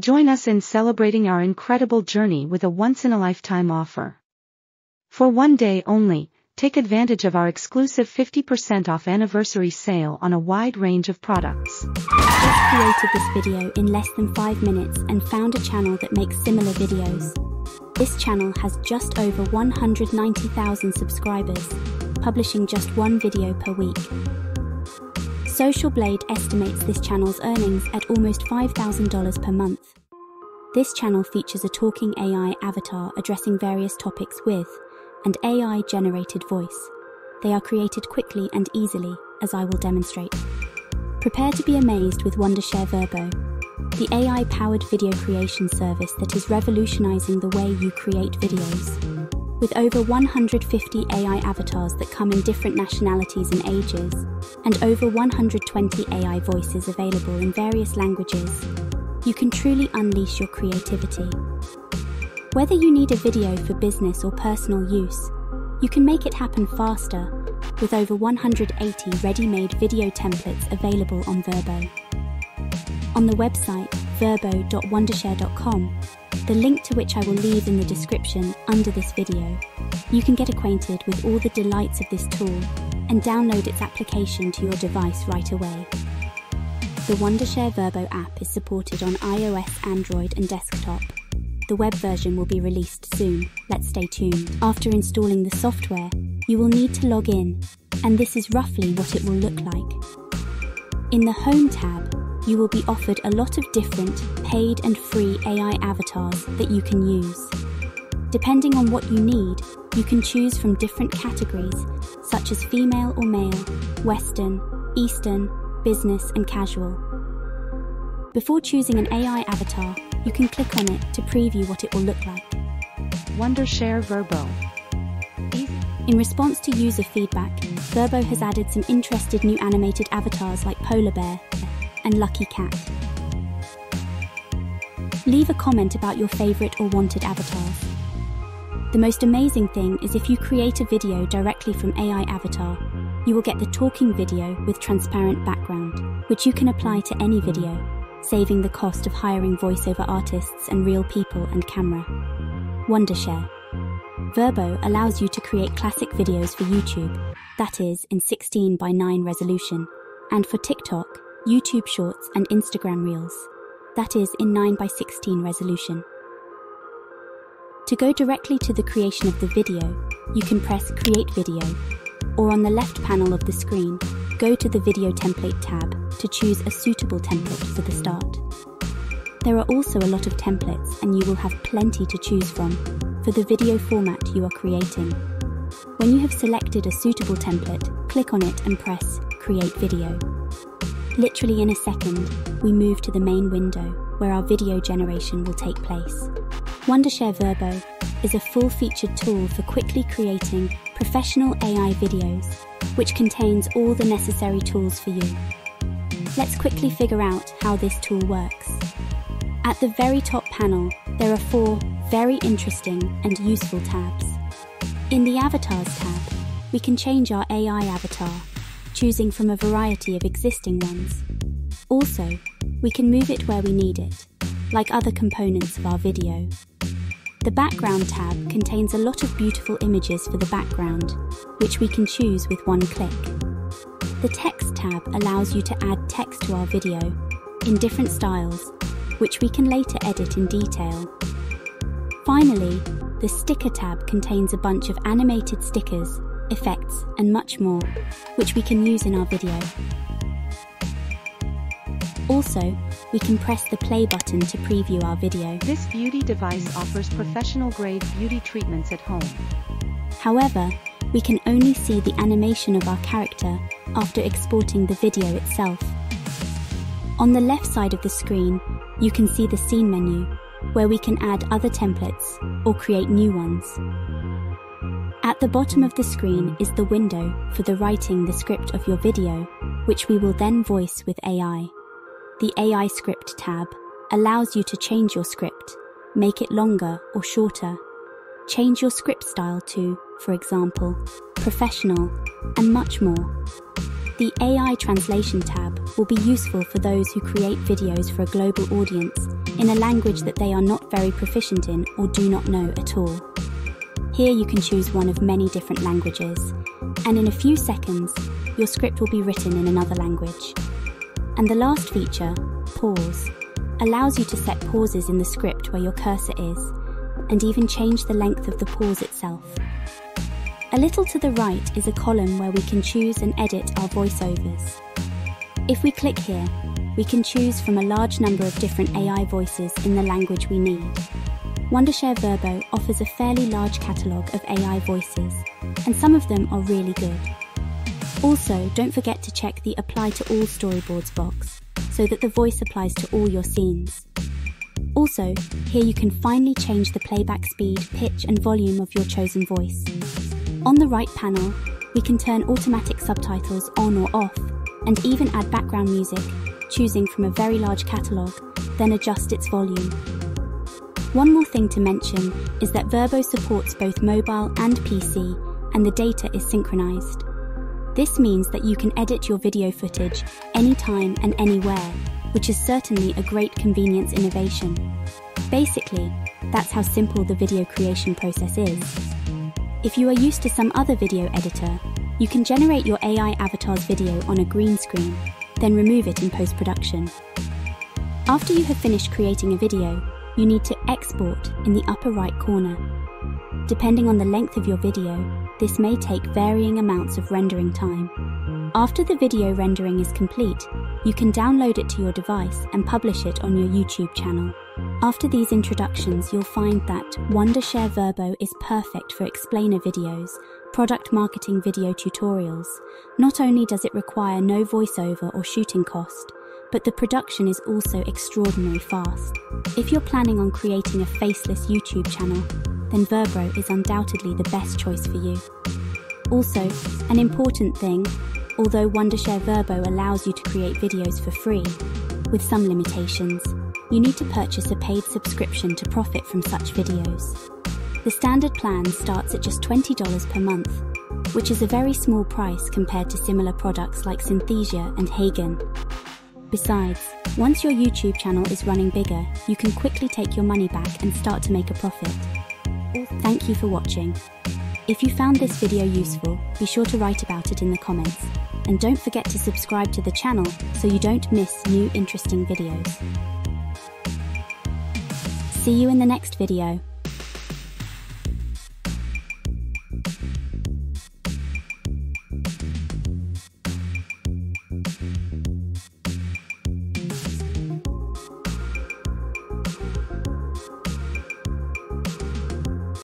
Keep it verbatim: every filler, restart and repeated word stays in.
Join us in celebrating our incredible journey with a once-in-a-lifetime offer. For one day only, take advantage of our exclusive fifty percent off anniversary sale on a wide range of products. Just created this video in less than five minutes and found a channel that makes similar videos. This channel has just over one hundred ninety thousand subscribers, publishing just one video per week. Social Blade estimates this channel's earnings at almost five thousand dollars per month. This channel features a talking A I avatar addressing various topics with an A I-generated voice. They are created quickly and easily, as I will demonstrate. Prepare to be amazed with Wondershare Virbo, the A I-powered video creation service that is revolutionizing the way you create videos. With over one hundred fifty A I avatars that come in different nationalities and ages, and over one hundred twenty A I voices available in various languages, you can truly unleash your creativity. Whether you need a video for business or personal use, you can make it happen faster with over one hundred eighty ready-made video templates available on Virbo. On the website virbo dot wondershare dot com, the link to which I will leave in the description under this video, you can get acquainted with all the delights of this tool and download its application to your device right away. The Wondershare Virbo app is supported on i O S, Android and desktop. The web version will be released soon, let's stay tuned. After installing the software, you will need to log in, and this is roughly what it will look like. In the Home tab, you will be offered a lot of different, paid and free A I avatars that you can use. Depending on what you need, you can choose from different categories, such as female or male, Western, Eastern, business and casual. Before choosing an A I avatar, you can click on it to preview what it will look like. Wondershare Virbo. In response to user feedback, Virbo has added some interesting new animated avatars like Polar Bear and Lucky Cat. Leave a comment about your favorite or wanted avatars. The most amazing thing is if you create a video directly from A I avatar, you will get the talking video with transparent background, which you can apply to any video, saving the cost of hiring voiceover artists and real people and camera. Wondershare Virbo allows you to create classic videos for YouTube, that is, in sixteen by nine resolution, and for TikTok, YouTube Shorts and Instagram Reels, that is, in nine by sixteen resolution. To go directly to the creation of the video, you can press Create Video, or on the left panel of the screen, go to the Video Template tab to choose a suitable template for the start. There are also a lot of templates and you will have plenty to choose from for the video format you are creating. When you have selected a suitable template, click on it and press Create Video. Literally in a second, we move to the main window where our video generation will take place. Wondershare Virbo is a full-featured tool for quickly creating professional A I videos, which contains all the necessary tools for you. Let's quickly figure out how this tool works. At the very top panel, there are four very interesting and useful tabs. In the Avatars tab, we can change our A I avatar, choosing from a variety of existing ones. Also, we can move it where we need it, like other components of our video. The Background tab contains a lot of beautiful images for the background, which we can choose with one click. The Text tab allows you to add text to our video in different styles, which we can later edit in detail. Finally, the Sticker tab contains a bunch of animated stickers, effects and much more, which we can use in our video. Also, we can press the play button to preview our video. This beauty device offers professional-grade beauty treatments at home. However, we can only see the animation of our character after exporting the video itself. On the left side of the screen, you can see the scene menu, where we can add other templates or create new ones. At the bottom of the screen is the window for the writing the script of your video, which we will then voice with A I. The A I Script tab allows you to change your script, make it longer or shorter. Change your script style to, for example, professional, and much more. The A I Translation tab will be useful for those who create videos for a global audience in a language that they are not very proficient in or do not know at all. Here you can choose one of many different languages, and in a few seconds, your script will be written in another language. And the last feature, pause, allows you to set pauses in the script where your cursor is, and even change the length of the pause itself. A little to the right is a column where we can choose and edit our voiceovers. If we click here, we can choose from a large number of different A I voices in the language we need. Wondershare Virbo offers a fairly large catalogue of A I voices, and some of them are really good. Also, don't forget to check the Apply to All Storyboards box, so that the voice applies to all your scenes. Also, here you can finally change the playback speed, pitch and volume of your chosen voice. On the right panel, we can turn automatic subtitles on or off, and even add background music, choosing from a very large catalogue, then adjust its volume. One more thing to mention is that Virbo supports both mobile and P C, and the data is synchronised. This means that you can edit your video footage anytime and anywhere, which is certainly a great convenience innovation. Basically, that's how simple the video creation process is. If you are used to some other video editor, you can generate your A I avatar's video on a green screen, then remove it in post-production. After you have finished creating a video, you need to export in the upper right corner. Depending on the length of your video, this may take varying amounts of rendering time. After the video rendering is complete, you can download it to your device and publish it on your YouTube channel. After these introductions, you'll find that Wondershare Virbo is perfect for explainer videos, product marketing video tutorials. Not only does it require no voiceover or shooting cost, but the production is also extraordinarily fast. If you're planning on creating a faceless YouTube channel, then Virbo is undoubtedly the best choice for you. Also, an important thing, although Wondershare Virbo allows you to create videos for free, with some limitations, you need to purchase a paid subscription to profit from such videos. The standard plan starts at just twenty dollars per month, which is a very small price compared to similar products like Synthesia and Hagen. Besides, once your YouTube channel is running bigger, you can quickly take your money back and start to make a profit. Thank you for watching. If you found this video useful, be sure to write about it in the comments. And don't forget to subscribe to the channel so you don't miss new interesting videos. See you in the next video.